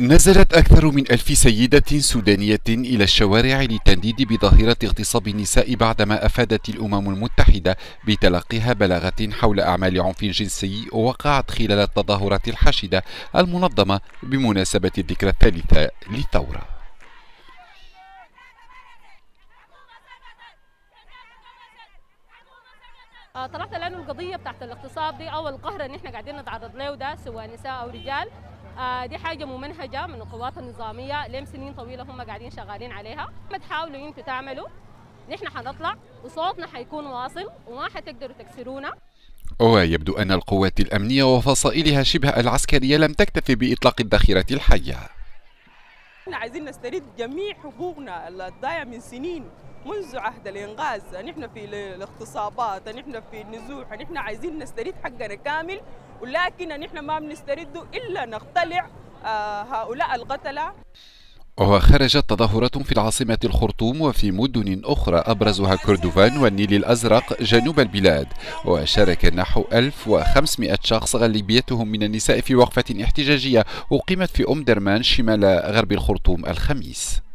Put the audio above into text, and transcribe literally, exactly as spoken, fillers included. نزلت أكثر من ألف سيدة سودانية إلى الشوارع للتنديد بظاهرة اغتصاب النساء بعدما أفادت الأمم المتحدة بتلقيها بلاغة حول أعمال عنف جنسي وقعت خلال التظاهرات الحاشدة المنظمة بمناسبة الذكرى الثالثة للثورة. طرحت لانه القضيه بتاعت الاغتصاب دي او القهر اللي احنا قاعدين نتعرض له ده سواء نساء او رجال دي حاجه ممنهجه من القوات النظاميه لهم سنين طويله هم قاعدين شغالين عليها. ما تحاولوا انتوا تعملوا نحن حنطلع وصوتنا حيكون واصل وما حتقدروا تكسرونا. ويبدو ان القوات الامنيه وفصائلها شبه العسكريه لم تكتفي باطلاق الذخيره الحيه. احنا عايزين نسترد جميع حقوقنا الضايعه من سنين منذ عهد الإنقاذ. نحن في الاغتصابات، نحن في النزوح، نحن عايزين نسترد حقنا كامل، ولكن نحن ما بنسترده إلا نقتلع هؤلاء القتلة. وخرجت تظاهرات في العاصمة الخرطوم وفي مدن أخرى أبرزها كردفان والنيل الأزرق جنوب البلاد، وشارك نحو ألف وخمسمئة شخص غالبيتهم من النساء في وقفة احتجاجية أقيمت في أم درمان شمال غرب الخرطوم الخميس.